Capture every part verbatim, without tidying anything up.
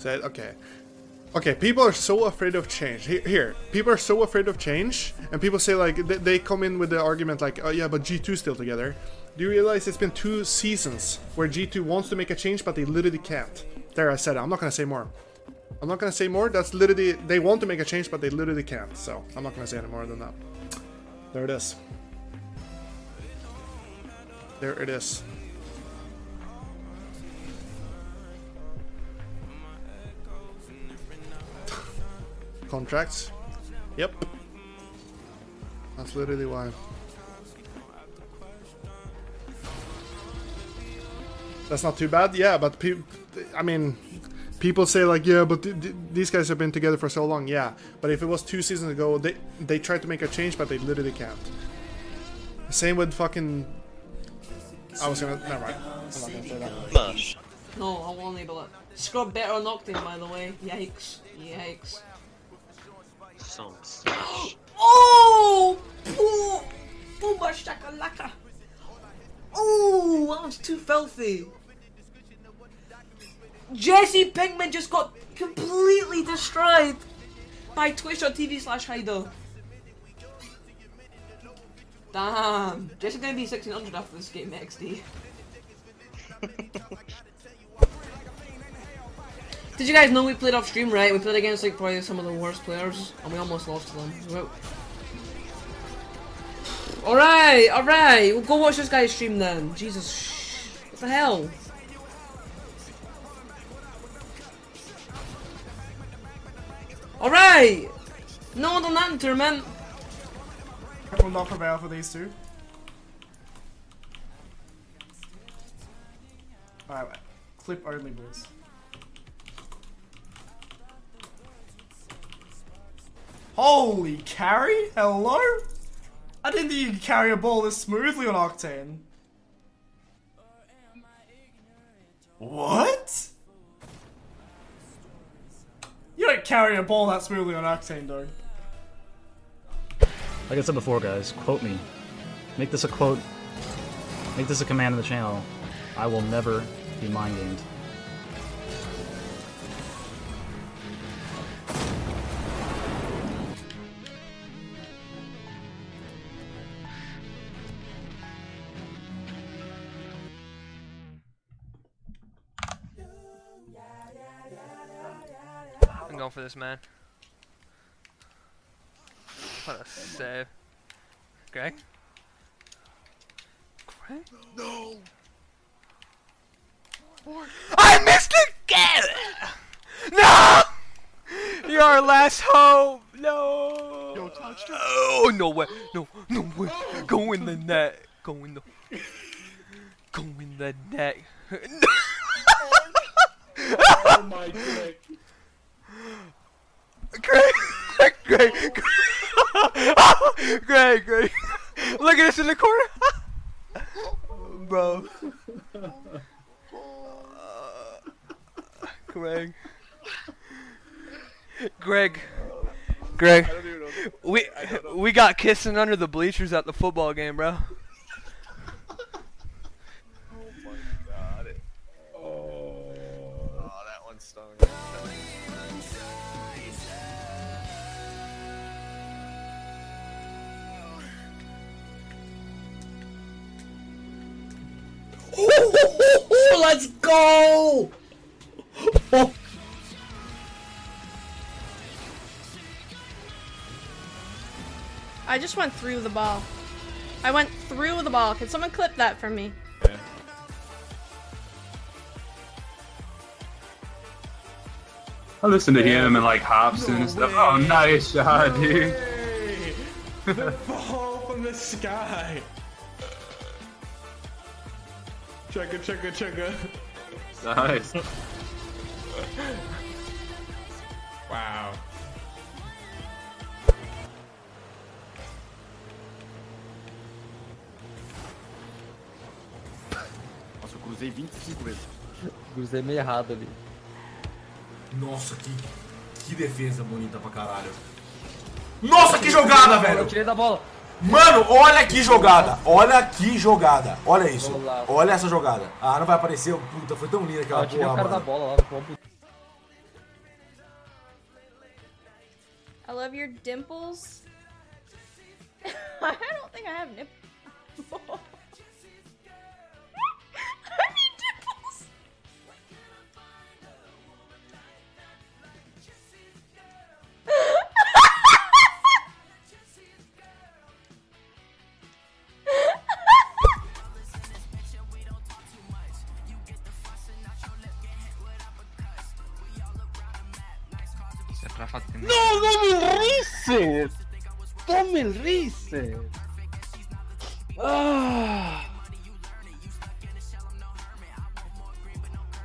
Said, okay. Okay, people are so afraid of change. Here, here, people are so afraid of change, and people say, like, they, they come in with the argument like, oh yeah, but G two's still together. Do you realize it's been two seasons where G two wants to make a change, but they literally can't? There, I said it. I'm not gonna say more. I'm not gonna say more. That's literally, they want to make a change, but they literally can't. So, I'm not gonna say any more than that. There it is. There it is. Contracts. Yep. That's literally why. That's not too bad. Yeah, but pe I mean, people say like, yeah, but th th these guys have been together for so long. Yeah, but if it was two seasons ago, they they tried to make a change, but they literally can't. Same with fucking. I was gonna. Never mind. I'm not gonna say that. Bush. No, I won't enable it. Scrub better on Octane, by the way. Yikes! Yikes! Some smash. Oh! Boom! Boom! Shakalaka! Oh! That was too filthy. Jesse Pinkman just got completely destroyed by Twitch dot T V slash Hydra. Damn. Jesse's gonna be sixteen hundred after this game X D. Did you guys know we played off stream, right? We played against like probably some of the worst players and we almost lost to them. Well, alright, alright, we'll go watch this guy's stream then. Jesus, what the hell? Alright! No one done that in tournament. I will not prevail for these two. Alright, clip only, please. Holy carry? Hello? I didn't think you could carry a ball this smoothly on Octane. What? You don't carry a ball that smoothly on Octane, though. Like I said before, guys, quote me. Make this a quote. Make this a command in the channel. I will never be mind gamed. Going for this man. What a save. Greg? Greg? No! I missed again! No! You're our last hope! No! No touchdown! Oh, no way! No, no way! Go in the net! Go in the. Go in the net! Oh my god! Greg, Greg, Greg, Greg, Greg, look at us in the corner, bro. Uh, Greg, Greg, Greg, we we got kissing under the bleachers at the football game, bro. Let's go! Oh. I just went through the ball. I went through the ball. Can someone clip that for me? Yeah. I listened to him and like Hobson no and stuff. Way. Oh, nice shot, no dude. The ball from the sky. Checker, checker, checker. Nice. Wow. Nossa, eu cruzei vinte e cinco vezes. Cruzei meio errado ali. Nossa, que, que defesa bonita pra caralho. Nossa, que jogada, velho! Eu tirei da bola. Mano, olha que jogada, olha que jogada, olha isso, olha essa jogada. Ah, não vai aparecer, puta, foi tão linda aquela porra, mano. I love your dimples. I don't think I have nipples. I mean dimples. No, dame el reset. Dame el reset. Ah.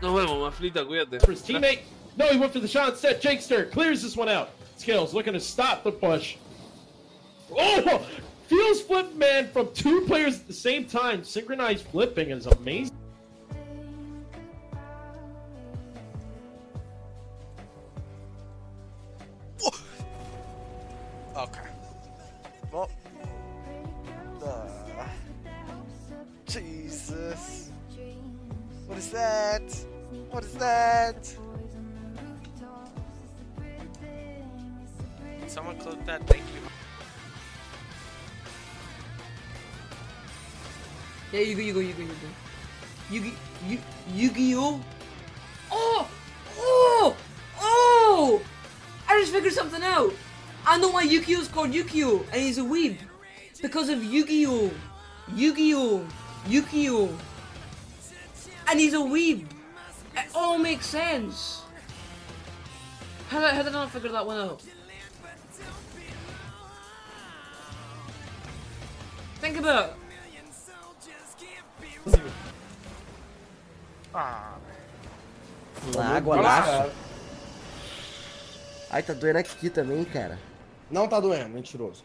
Nos vemos, Maflita, cuídate. For his teammate, no, he went for the shot instead. Jakester clears this one out. Scales looking to stop the push. Oh, feels flip, man, from two players at the same time. Synchronized flipping is amazing. Yeah, Yu-Gi-Oh, Yu-Gi-Oh, Yu-Gi-Oh, Yu-Gi-Oh! Oh! Oh! Oh! I just figured something out! I know why Yu-Gi-Oh is called Yu-Gi-Oh! And he's a weeb! Because of Yu-Gi-Oh! Yu-Gi-Oh! Yu-Gi-Oh! And he's a weeb! It all makes sense! How did I, how did I not figure that one out? Think about it! Ah, na água lá. Ai, tá doendo aqui também, cara. Não tá doendo, mentiroso.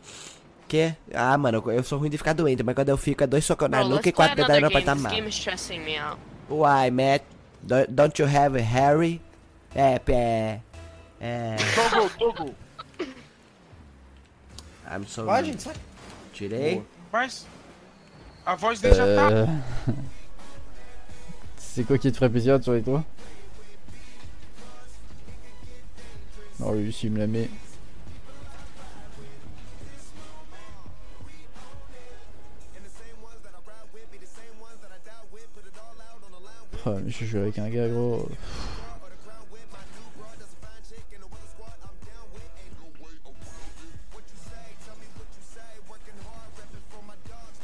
Que? Ah, mano, eu sou ruim de ficar doente, mas quando eu fico é dois socos na nuca e quatro dedos pra estar mal. Why, Matt? Don't, don't you have a Harry? É, é. É. Togo, Togo. I'm so. Vai, gente, sai. Tirei. Mas. A voz dele já tá. C'est quoi qui te ferait plaisir, toi et toi? Non, lui, s'il me la met. Oh, mais je joue avec un gars, gros.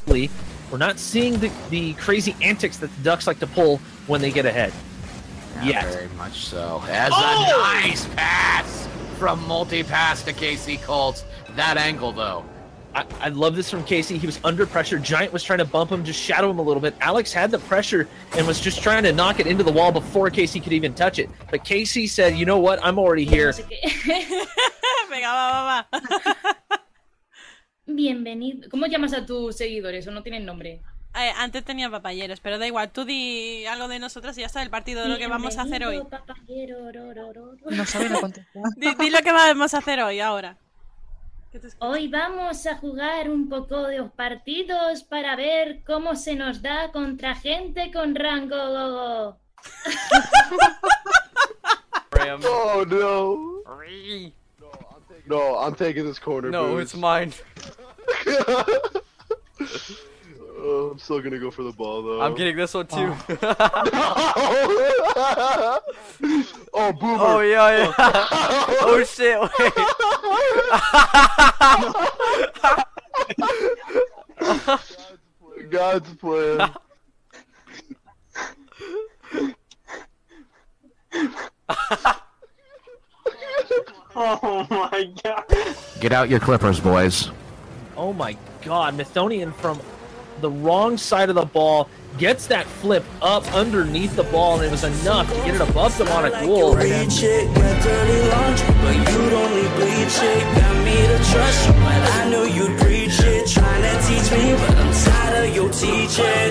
Oui. We're not seeing the, the crazy antics that the Ducks like to pull when they get ahead. Yeah, very much so. As oh! a nice pass from multi-pass to K C Colts. That angle, though. I, I love this from K C. He was under pressure. Giant was trying to bump him, just shadow him a little bit. Alex had the pressure and was just trying to knock it into the wall before K C could even touch it. But K C said, you know what? I'm already here. Bienvenido. ¿Cómo llamas a tus seguidores? ¿O no tienen nombre? Eh, antes tenía papayeros, pero da igual. Tú di algo de nosotros y ya está el partido de lo que vamos a hacer hoy. Papayero, ro, ro, ro, ro. No sabe lo contestar. Di, di lo que vamos a hacer hoy, ahora. Hoy vamos a jugar un poco de los partidos para ver cómo se nos da contra gente con rango. Go, go. Oh, no. No, I'm taking this corner. No, boots. It's mine. Oh, I'm still gonna go for the ball though. I'm getting this one too. Oh, no. Oh boomer. Oh yeah, yeah. Oh shit. Wait. God's plan. Oh my god. Get out your clippers, boys. Oh my god, Mythonian from the wrong side of the ball gets that flip up underneath the ball, and it was enough to get it above them on a goal. Like reach it, got dirty laundry, but you don't need bleach it. Got me to trust you, but I know you'd preach it. Trying to teach me, but I'm tired of your teaching.